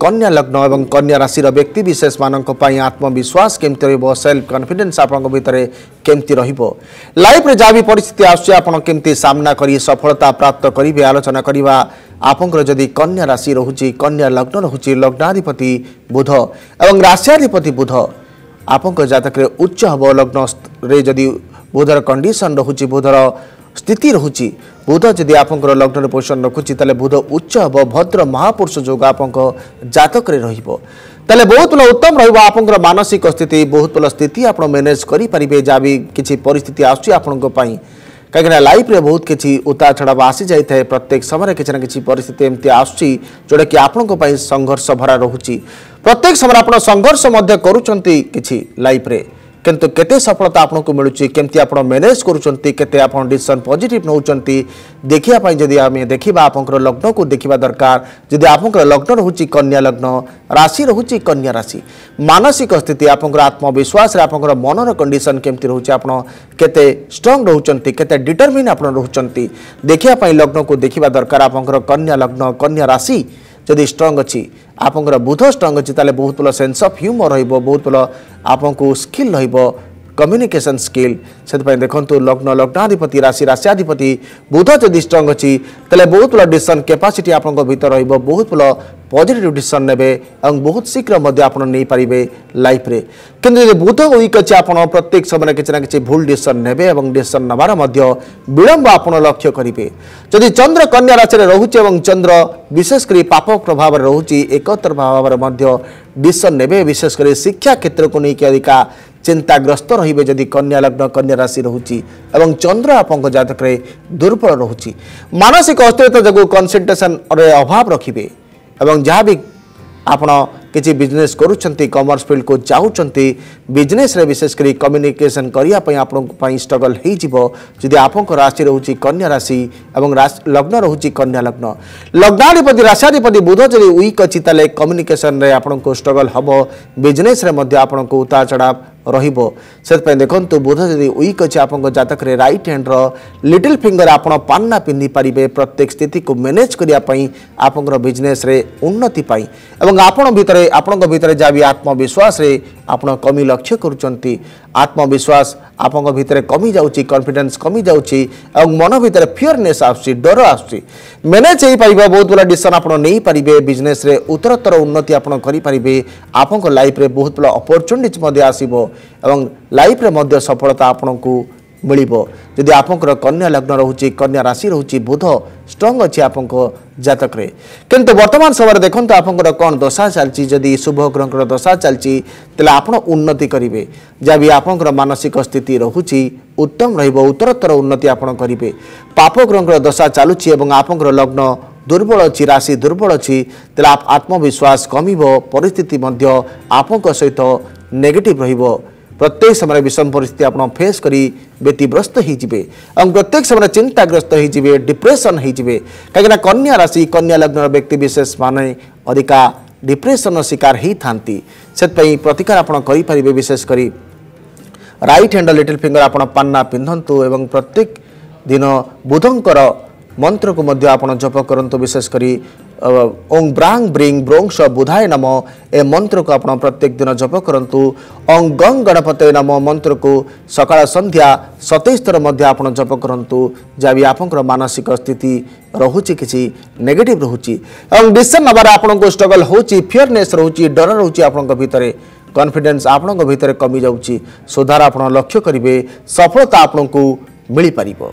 कन्या लग्न और कन्या राशि व्यक्ति विशेष मानक आत्मविश्वास केमती रहिबो सेल्फ कन्फिडेंस आपन भितरे केमती रहिबो लाइफ रे जा भी परिस्थिति आसे आपन केमती सामना करी सफलता प्राप्त करिवे आलोचना करिवा आपनकर जदि कन्या राशि रहूची कन्या लग्न रहूची लग्नाधिपति बुध एवं राशियाधिपति बुध आपनकर जातक रे उच्च हबो लग्न रे जदि बुधर कंडीशन रहूची बुधर स्थिति रहुची बुध जदि आपंकर लग्न पोषण रखुची ताले बुध उच्च हे भद्र महापुरुष जोग आपंकर जातक रे रहिबो ताले बहुत भल उत्तम रहिबो आपंकर मानसिक स्थिति बहुत भल स्थिति आप मैनेज करि परिबे जाबी किछि परिस्थिति आसु आपनको पई कहीं लाइफ रे बहुत किछि उतार चढ़ाव आसी जाई थाए प्रत्येक समय किछि ना किछि परिस्थिति एमती आसुची जोडा कि आपनको पई संघर्ष भरा रहुची प्रत्येक समय आपण संघर्ष मध्ये करूचंती किछि लाइफ रे किंतु केते सफलता आपन को मिलुची केमती आपन मैनेज करूचंती केते आपन डिसिजन पॉजिटिव नउचंती देखिया पई जदी आमे देखिबा आपनकर लग्न को देखिबा दरकार जदी आपनकर लग्न रहूची कन्या लग्न राशि रहूची कन्या राशि मानसिक स्थिति आपनकर आत्मविश्वास रे आपनकर मनर कंडीशन केमती रहूची आपन केते स्ट्रांग रहूचंती केते डिटरमिन आपन रहूचंती देखिया पई लग्न को देखिबा दरकार आपनकर कन्या लग्न कन्या राशि जदि स्ट्रंग अच्छी आपंकर बुध स्ट्रंग अच्छी ताले बहुत भल सेन्स ऑफ ह्यूमर रहिबो बहुत भल आपंको स्किल रहिबो कम्युनिकेशन स्किल से देखु लग्न लग्नाधिपति राशि राशियाधिपति बुध जदि स्ट्रंग अच्छी ताले बहुत भल डिसीजन कैपेसिटी आपंको भीतर रहिबो बहुत भल पॉजिटिव डिसीजन नेबे और बहुत शीघ्र मध्ये आपण नै पारिबे लाइफ रे किंतु जदि बुध वीक अछि आपण प्रत्येक समय किछि ना किछि भूल डिसीजन नेबे एवं डिसीजन नबार मध्ये विलंब आपण लक्ष्य करिबे जदि चंद्र कन्या राशि रे रहूछि एवं चंद्र विशेष करी पाप प्रभाव रे रहूछि एकत्र भाव मध्ये डिसीजन नेबे विशेष करी शिक्षा क्षेत्र को नै कि अधिका चिंताग्रस्त रहिबे जदि कन्या लग्न कन्या राशि रहूछि एवं चंद्र आपण जातक रे दुर्बल रहूछि मानसिक अस्थिरता जको कंसंट्रेशन रे अभाव रखिबे एवं जहाँ भी आपण किसी बिजनेस करूछंती कॉमर्स फील्ड को जाऊँचंती बिजनेस रे विशेषकर कम्युनिकेशन करिया पई आपण पई स्ट्रगल हेई जिवो जदि आपनकर राशि रहूची कन्या राशि एवं लग्न रहूची कन्या लग्न लग्नाधिपति राशियाधिपति बुध जदि वीक अछि ताले कम्युनिकेशन रे आपनको स्ट्रगल हबो बिजनेस रे मध्ये आपनको उतार चढ़ाव रहिबो सेत पय देखंतु बुध जदि वीक अछि आपनको जातक रे राइट हैंड रो लिटिल फिंगर आपण पान्ना पिन्नी परिबे प्रत्येक स्थिति को मैनेज करिया पई आपनकर बिजनेस रे उन्नति पई एवं आपण भीतर आपनको भीतर जा भी आत्मविश्वास रे आपण कमी लक्ष्य करूचंती आत्मविश्वास आपनको भीतर कमी जाउची कॉन्फिडेंस कमी जाउची एवं मन भीतर फियरनेस आउची डर आउची मैनेज हेई परिबो बहुत बला डिसीजन आपण नै परिबे बिजनेस रे उत्तरोत्तर उन्नति आपण करि परिबे आपनको लाइफ रे बहुत बला अपॉर्चुनिटीज मध्ये आसीबो एवं लाइफ रे मध्य सफलता आपनको मिलिबो जदि आपनकर कन्या लग्न रहूची कन्या राशि रहूची बुध स्ट्रंग अछि आपनको जातक रे किंतु वर्तमान समय देखंतु आपनकर कोन दशा चलची जदि शुभ ग्रहकर दशा चलची तले आपन उन्नति करिवे जाबी आपनकर मानसिक स्थिति रहूची उत्तम रहिबो उत्तरोत्तर उन्नति आपन करिवे पाप ग्रहकर दशा चालुची एवं आपनकर लग्न दुर्बल अच्छी राशि दुर्बल अच्छी तले आप आत्मविश्वास कमिबो परिस्थिति मध्य आपनकर सहित नेगेटिव रहिबो प्रत्येक समय विषम परिस्थिति आपन फेस करी व्यतिग्रस्त होइजिबे और प्रत्येक समय चिंताग्रस्त होइजिबे डिप्रेशन होइजिबे कहीं कन्या राशि कन्या लग्न व्यक्ति विशेष माने अधिका डिप्रेशन शिकार ही थांती सेतपई प्रतिकार आपन करि परिबे विशेष करी राइट हैंड लिटिल फिंगर आपन पान्ना पिंधंतु एवं प्रत्येक दिन बुधंकर मंत्र को मध्य आपन जप करंतु विशेष करी ओं ब्रांग ब्रिंग ब्रोंश बुधाय नम ए मंत्र को आप प्रत्येक दिन जप करंतु ओं गंग गणपते नम मंत्र को सकाळ संध्या 27 थर मध्य आप जप करंतु जब आपंकर मानसिक स्थिति रहुची किसी नेगेटिव रहुची और डिसीजन नबार आपनको स्ट्रगल होची फियरनेस रहुची डर रहुची आपनको भीतर कॉन्फिडेंस आपनको भीतर कमी जाउची सुधार आप लक्ष्य करिवे सफलता आपनको मिली पारिबो